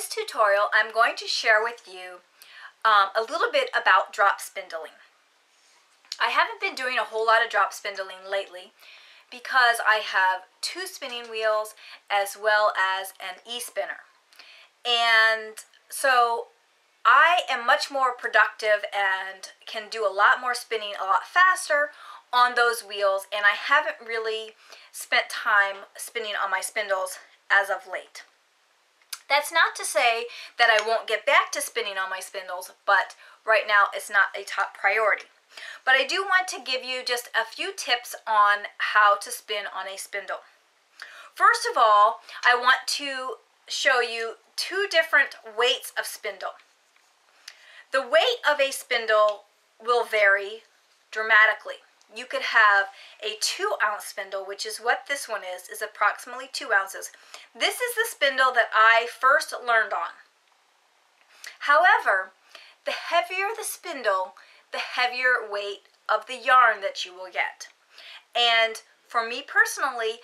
this tutorial, I'm going to share with you a little bit about drop spindling. I haven't been doing a whole lot of drop spindling lately because I have two spinning wheels as well as an e-spinner. And so I am much more productive and can do a lot more spinning a lot faster on those wheels, and I haven't really spent time spinning on my spindles as of late. That's not to say that I won't get back to spinning on my spindles, but right now it's not a top priority. But I do want to give you just a few tips on how to spin on a spindle. First of all, I want to show you two different weights of spindle. The weight of a spindle will vary dramatically. You could have a 2-ounce spindle, which is what this one is approximately 2 ounces. This is the spindle that I first learned on. However, the heavier the spindle, the heavier weight of the yarn that you will get. And for me personally,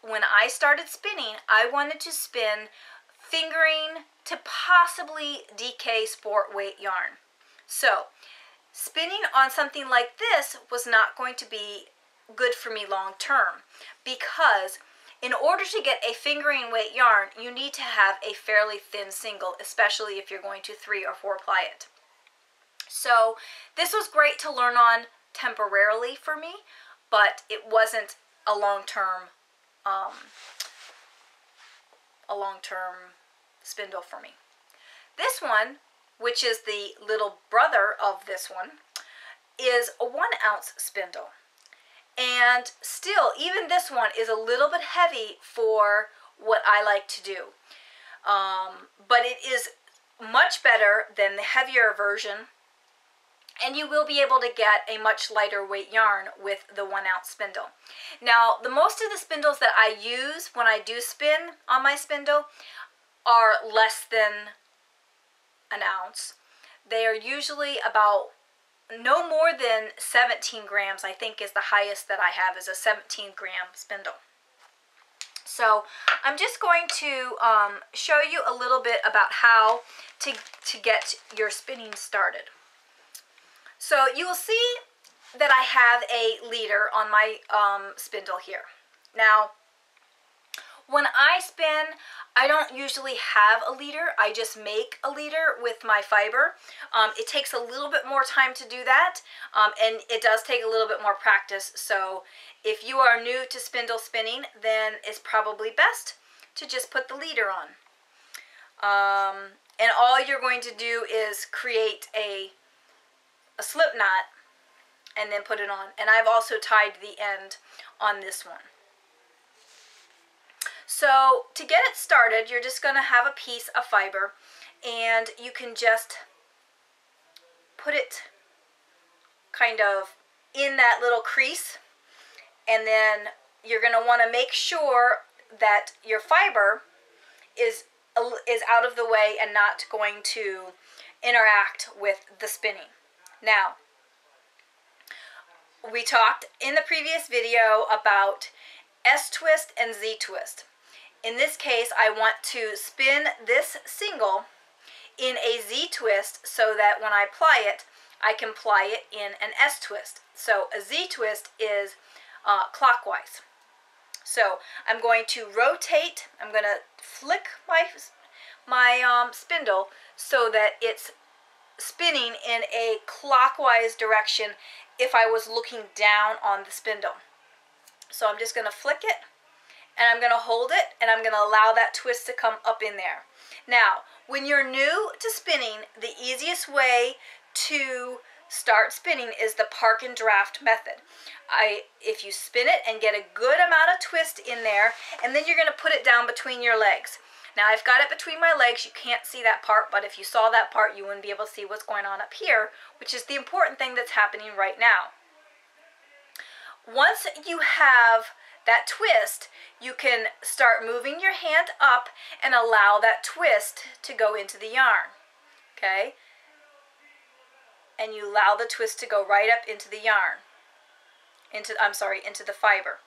when I started spinning, I wanted to spin fingering to possibly DK sport weight yarn. So spinning on something like this was not going to be good for me long term, because in order to get a fingering weight yarn, you need to have a fairly thin single, especially if you're going to 3 or 4 ply it. So this was great to learn on temporarily for me, but it wasn't a long-term spindle for me. This one, which is the little brother of this one, is a 1-ounce spindle. And still, even this one is a little bit heavy for what I like to do. But it is much better than the heavier version, and you will be able to get a much lighter weight yarn with the 1-ounce spindle. Now, the most of the spindles that I use when I do spin on my spindle are less than an ounce. They are usually about no more than 17 grams, I think, is the highest that I have is a 17-gram spindle. So I'm just going to show you a little bit about how to get your spinning started. So you will see that I have a leader on my spindle here. Now, when I spin, I don't usually have a leader. I just make a leader with my fiber. It takes a little bit more time to do that, and it does take a little bit more practice. So if you are new to spindle spinning, then it's probably best to just put the leader on. And all you're going to do is create a slip knot and then put it on. And I've also tied the end on this one. So to get it started, you're just going to have a piece of fiber, and you can just put it kind of in that little crease, and then you're going to want to make sure that your fiber is out of the way and not going to interact with the spinning. Now, we talked in the previous video about S-twist and Z-twist. In this case, I want to spin this single in a Z-twist so that when I ply it, I can ply it in an S-twist. So a Z-twist is clockwise. So I'm going to rotate, I'm going to flick my spindle so that it's spinning in a clockwise direction if I was looking down on the spindle. So I'm just going to flick it, and I'm going to hold it, and I'm going to allow that twist to come up in there. Now, when you're new to spinning, the easiest way to start spinning is the park and draft method. If you spin it and get a good amount of twist in there, and then you're going to put it down between your legs. Now, I've got it between my legs. You can't see that part, but if you saw that part, you wouldn't be able to see what's going on up here, which is the important thing that's happening right now. Once you have that twist, you can start moving your hand up and allow that twist to go into the yarn, okay? And you allow the twist to go right up into the yarn, into the fiber.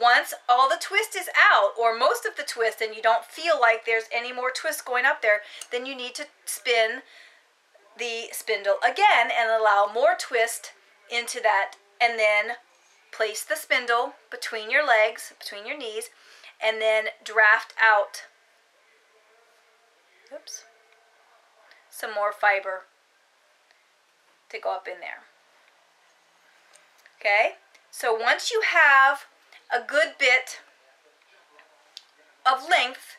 Once all the twist is out, or most of the twist, and you don't feel like there's any more twist going up there, then you need to spin the spindle again and allow more twist into that, and then place the spindle between your legs, between your knees, and then draft out some more fiber to go up in there. Okay, so once you have a good bit of length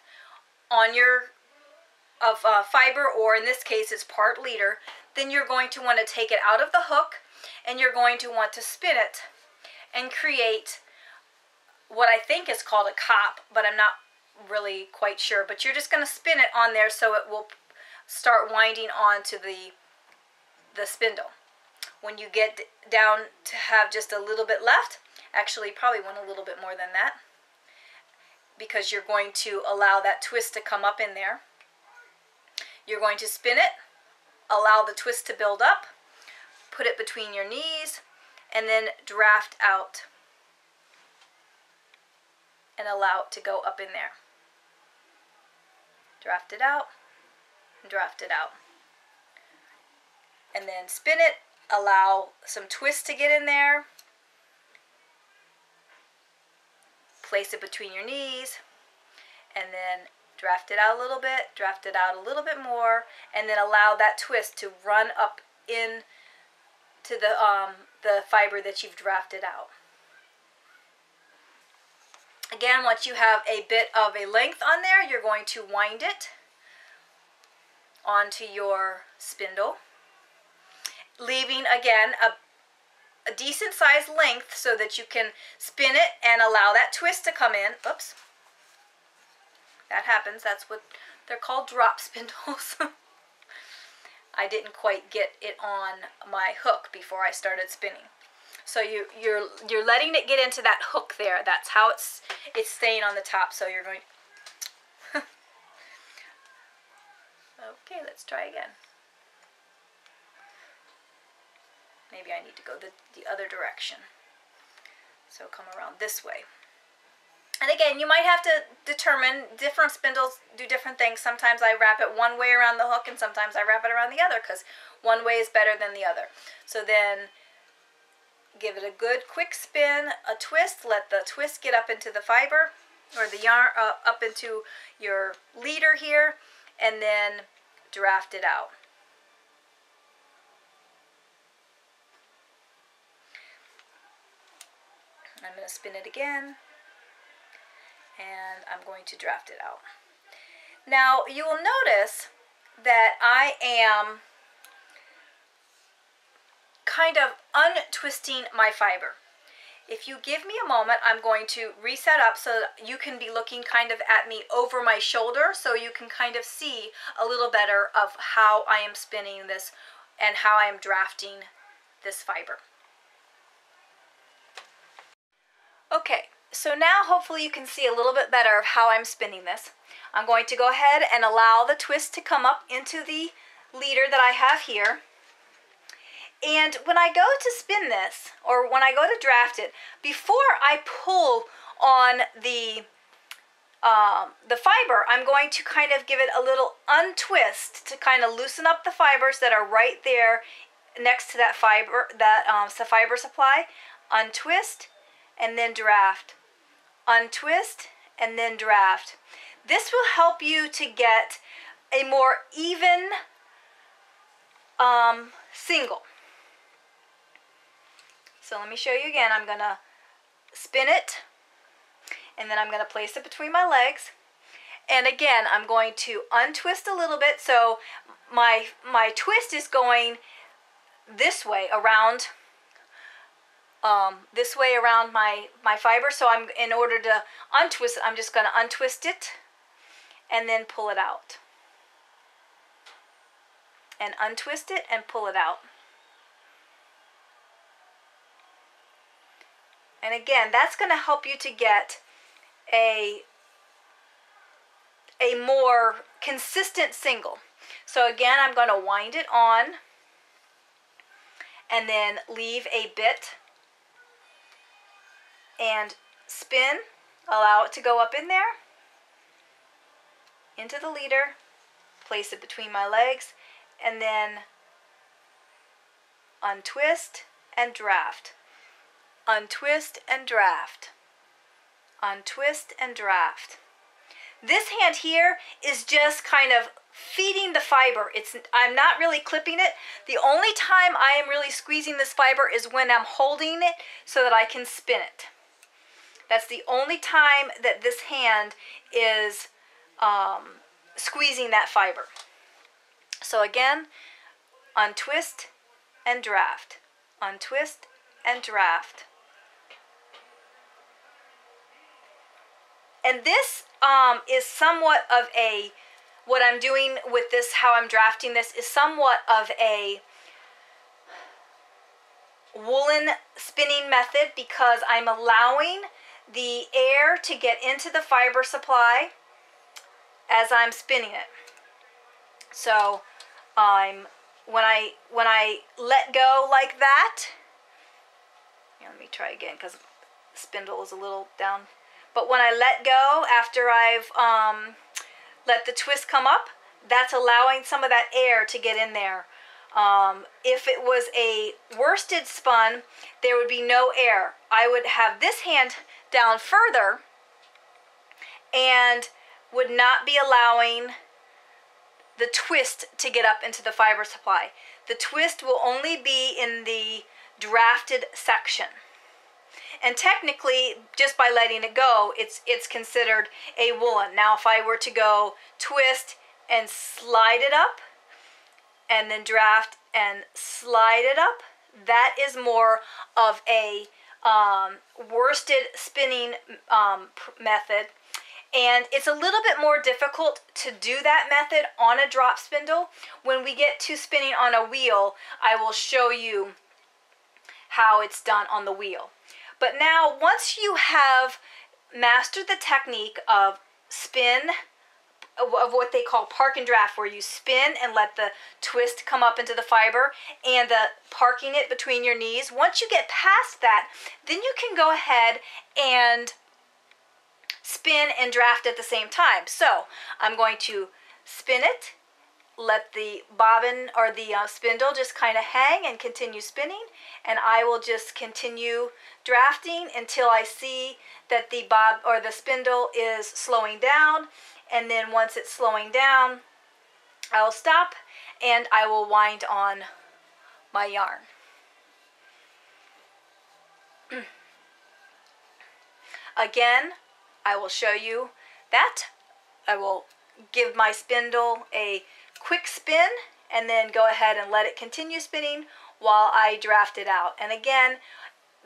on your fiber, or in this case it's part leader, then you're going to want to take it out of the hook and you're going to want to spin it and create what I think is called a cop, but I'm not really quite sure. But you're just going to spin it on there so it will start winding onto the spindle. When you get down to have just a little bit left, actually you probably want a little bit more than that, because you're going to allow that twist to come up in there. You're going to spin it, allow the twist to build up, put it between your knees, and then draft out and allow it to go up in there. Draft it out, draft it out. And then spin it, allow some twist to get in there, place it between your knees, and then draft it out a little bit, draft it out a little bit more, and then allow that twist to run up in to the fiber that you've drafted out. Again, once you have a bit of a length on there, you're going to wind it onto your spindle, leaving again a decent sized length so that you can spin it and allow that twist to come in. Oops, that happens. That's what they're called, drop spindles. I didn't quite get it on my hook before I started spinning. So you're letting it get into that hook there. That's how it's staying on the top. So you're going. Okay, let's try again. Maybe I need to go the other direction. So come around this way. And again, you might have to determine, different spindles do different things. Sometimes I wrap it one way around the hook and sometimes I wrap it around the other, because one way is better than the other. So then give it a good quick spin, a twist, let the twist get up into the fiber, or the yarn, up into your leader here, and then draft it out. I'm going to spin it again, and I'm going to draft it out. Now you will notice that I am kind of untwisting my fiber. If you give me a moment, I'm going to reset up so that you can be looking kind of at me over my shoulder, so you can kind of see a little better of how I am spinning this and how I am drafting this fiber. Okay, so now hopefully you can see a little bit better of how I'm spinning this. I'm going to go ahead and allow the twist to come up into the leader that I have here. And when I go to spin this, or when I go to draft it, before I pull on the fiber, I'm going to kind of give it a little untwist to kind of loosen up the fibers that are right there next to that fiber, that fiber supply. Untwist and then draft. Untwist and then draft. This will help you to get a more even single. So let me show you again. I'm going to spin it, and then I'm going to place it between my legs. And again, I'm going to untwist a little bit, so my twist is going this way around, my fiber. So I'm, in order to untwist it, I'm just going to untwist it and then pull it out. And untwist it and pull it out. And again, that's going to help you to get a more consistent single. So again, I'm going to wind it on and then leave a bit and spin, allow it to go up in there, into the leader, place it between my legs, and then untwist and draft. Untwist and draft. Untwist and draft. This hand here is just kind of feeding the fiber. I'm not really clipping it. The only time I am really squeezing this fiber is when I'm holding it so that I can spin it. That's the only time that this hand is squeezing that fiber. So again, untwist and draft. Untwist and draft. And this is somewhat of a, what I'm doing with this, how I'm drafting this, is somewhat of a woolen spinning method, because I'm allowing the air to get into the fiber supply as I'm spinning it. So when I let go like that, here, let me try again because the spindle is a little down. But when I let go after I've let the twist come up, that's allowing some of that air to get in there. If it was a worsted spun, there would be no air. I would have this hand down further and would not be allowing the twist to get up into the fiber supply. The twist will only be in the drafted section. And technically, just by letting it go, it's considered a woolen. Now, if I were to go twist and slide it up, and then draft and slide it up, that is more of a worsted spinning method. And it's a little bit more difficult to do that method on a drop spindle. When we get to spinning on a wheel, I will show you how it's done on the wheel. But now, once you have mastered the technique of spin, of what they call park and draft, where you spin and let the twist come up into the fiber, and the parking it between your knees, once you get past that, then you can go ahead and spin and draft at the same time. So I'm going to spin it, let the bobbin or the spindle just kind of hang and continue spinning, and I will just continue drafting until I see that the bob or the spindle is slowing down, and then once it's slowing down, I'll stop and I will wind on my yarn. Again, I will show you that. I will give my spindle a quick spin and then go ahead and let it continue spinning while I draft it out. And again,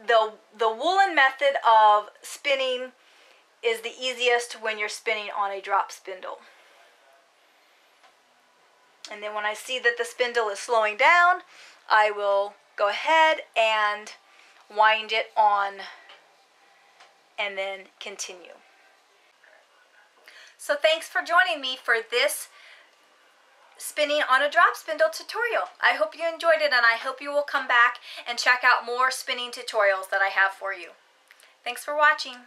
the woolen method of spinning is the easiest when you're spinning on a drop spindle. And then when I see that the spindle is slowing down, I will go ahead and wind it on and then continue. So thanks for joining me for this spinning on a drop spindle tutorial. I hope you enjoyed it, and I hope you will come back and check out more spinning tutorials that I have for you. Thanks for watching.